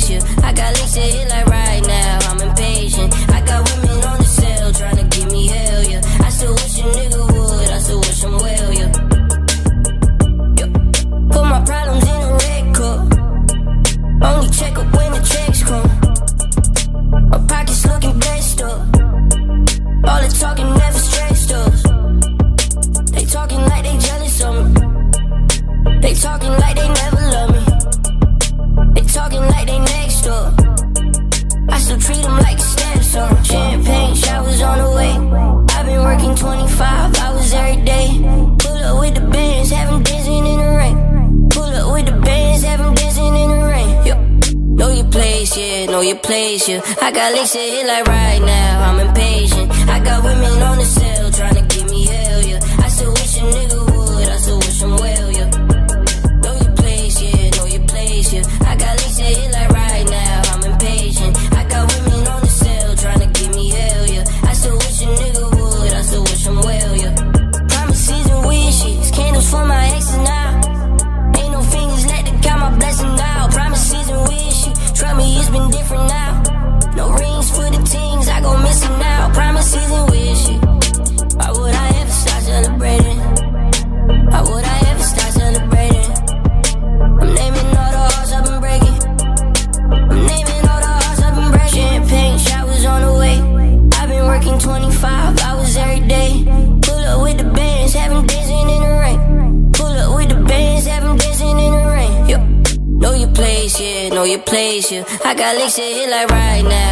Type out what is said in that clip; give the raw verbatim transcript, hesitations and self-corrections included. face you. I got leaks to hit like right now, I'm impatient. I got women on the cell trying to give me hell, yeah. I still wish a nigga would, I still wish him well, yeah. yeah. Put my problems in a red cup, only check up when the checks come. My pockets looking blessed up, all the talking never stressed us. They talking like they jealous of me, they talking like they never love me. Talking like they next door, I still treat them like a stepson. Champagne showers on the way, I've been working twenty-five hours every day. Pull up with the bands, have them dancing in the rain. Pull up with the bands, have them dancing in the rain, yeah. Know your place, yeah, know your place, yeah. I got licks to hit like right now, I'm impatient. I got women on the cell trying to give me hell, yeah. I still wish a nigga would, I still wish him well, yeah. Yeah, I got leaks to hit like right now, I'm impatient. I got women on the cell trying to give me hell, yeah. I still wish a nigga would, I still wish him well, yeah. Promises and wishes, candles for my exes now. Ain't no fingers let to count my blessing now. Promises and wishes, trust me it's been different now. No rings for the things I go missing now. Promises and wishes, why would I ever start celebrating? Why would I ever start celebrating? I'm naming all the hearts I've been breaking. I'm naming all the hearts I've been breaking. Champagne showers on the way, I've been working twenty-five hours every day. Pull up with the bands, have them dancing in the rain. Pull up with the bands, have them dancing in the rain, yeah. Know your place, yeah, know your place, yeah. I got licks to hit like right now.